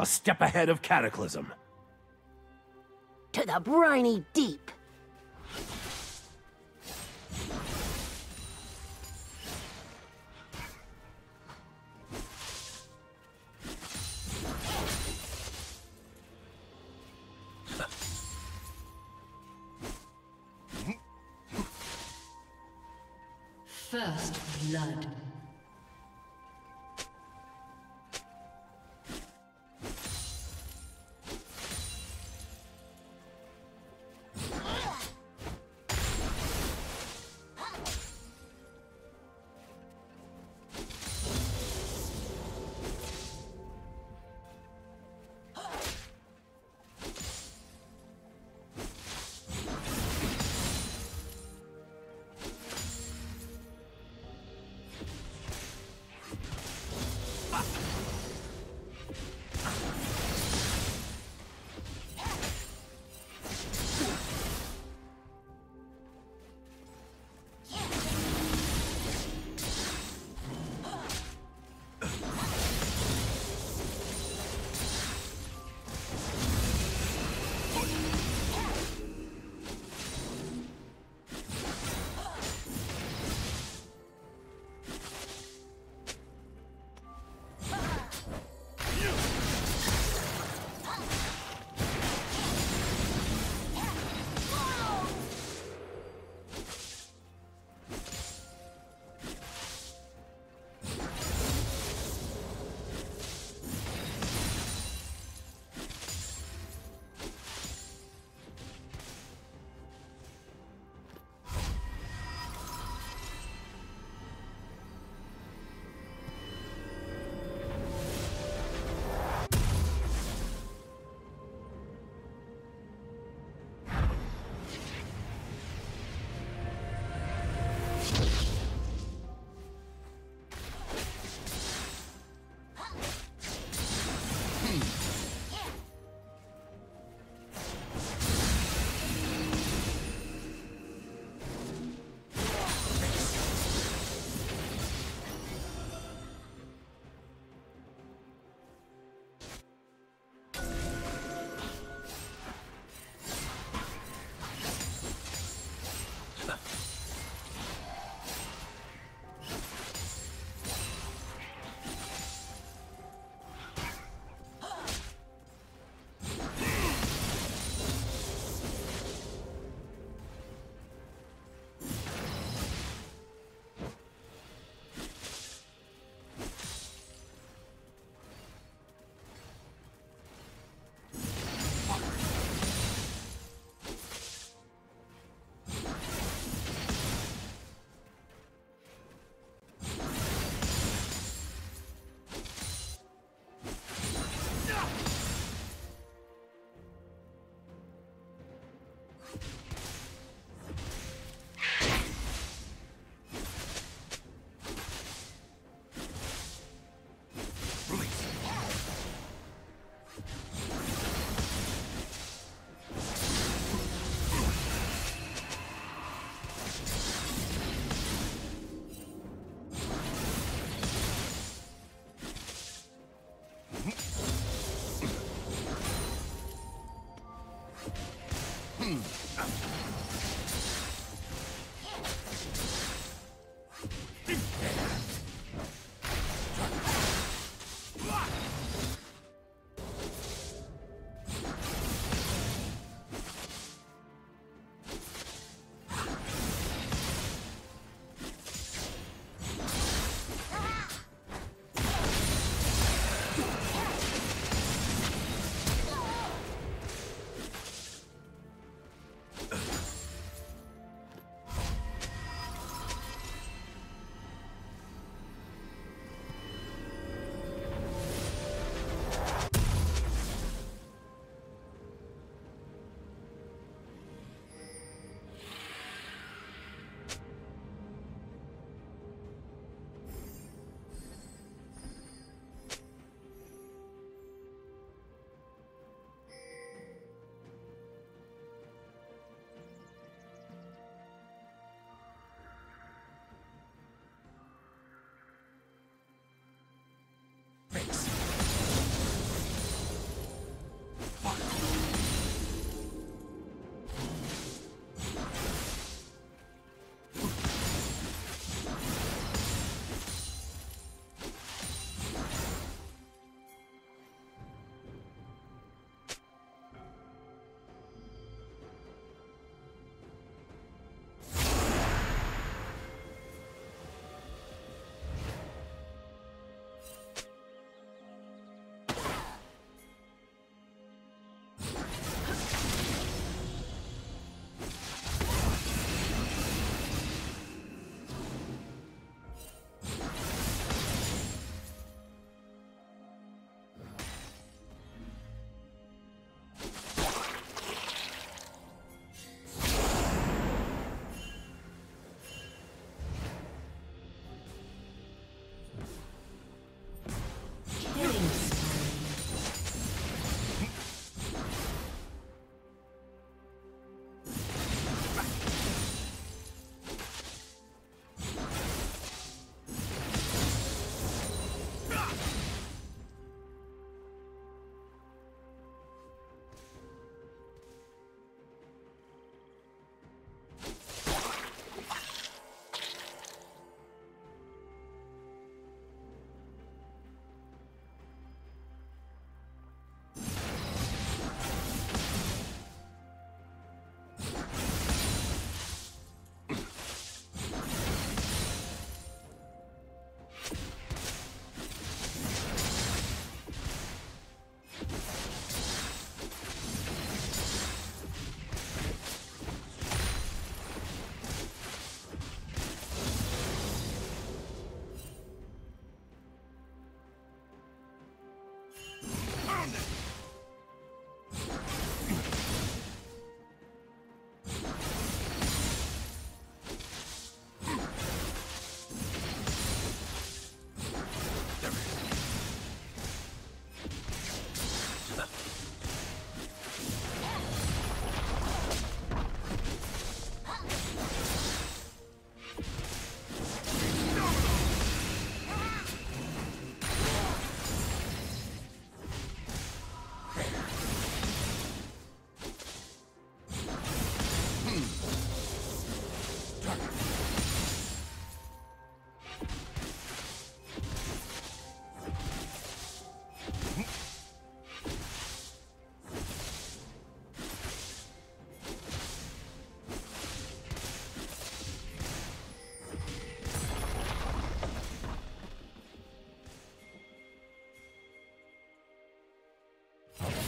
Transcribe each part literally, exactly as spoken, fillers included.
A step ahead of Cataclysm. To the briny deep! First blood. You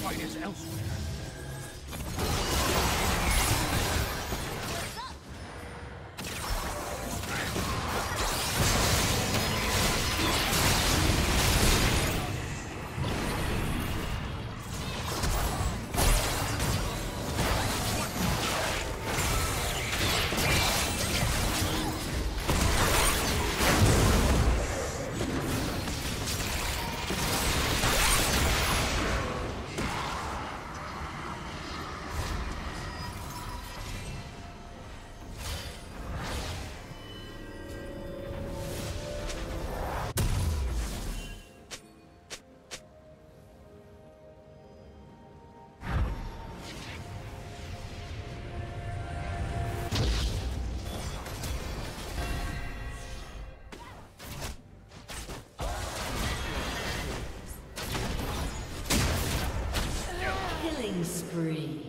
fight is elsewhere. Spree.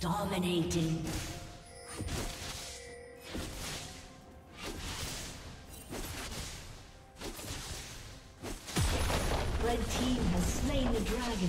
Dominating. Red team has slain the dragon.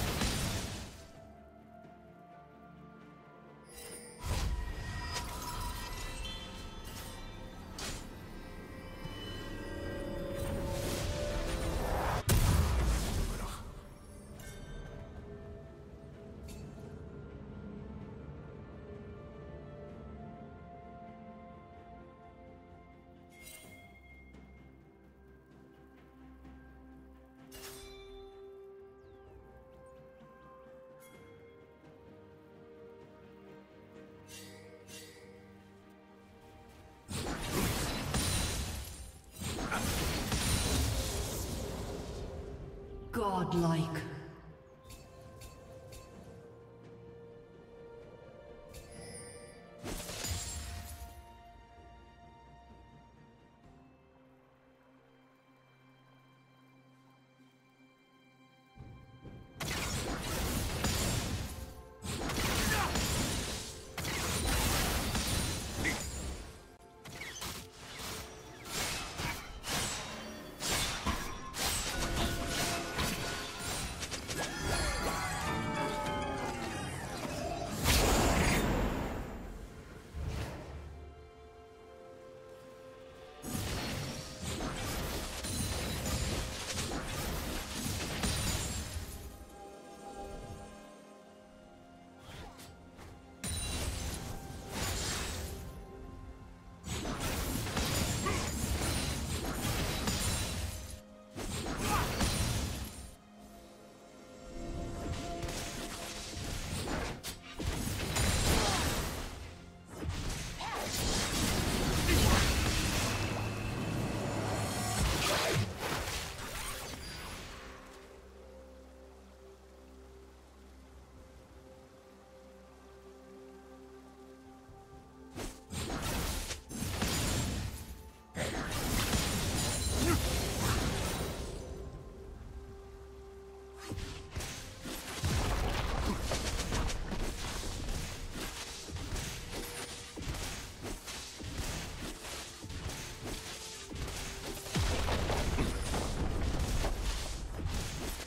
Godlike.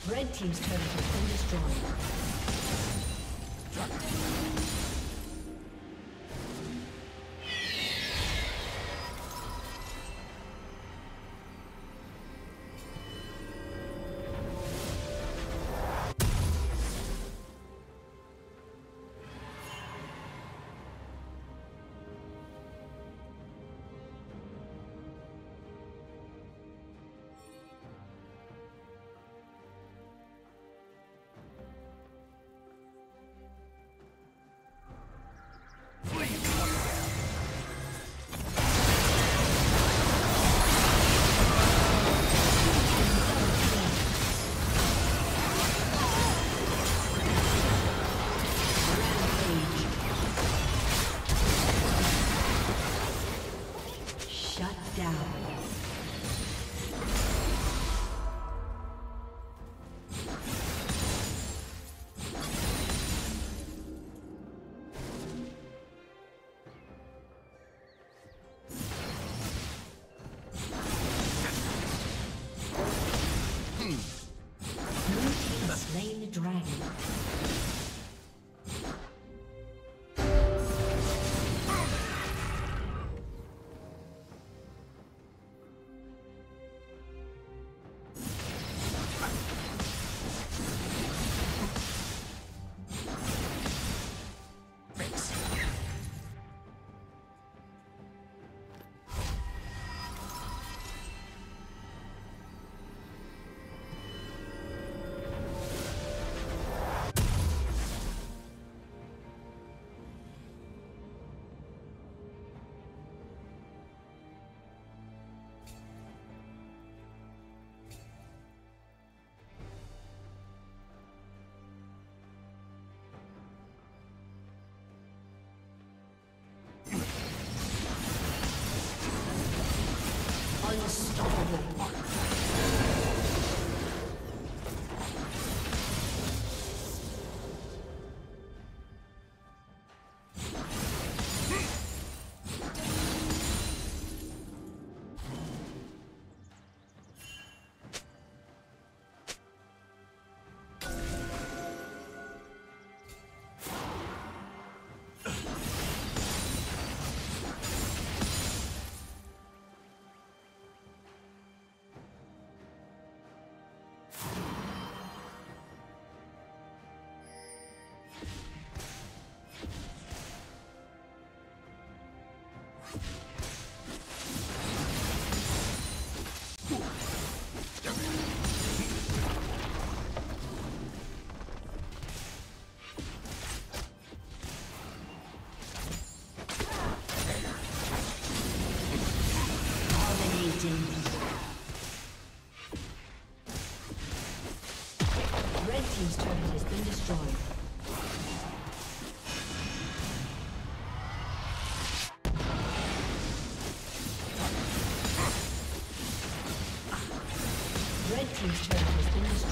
Red team's turret has been team's turret has been destroyed. Red team's turret has been destroyed.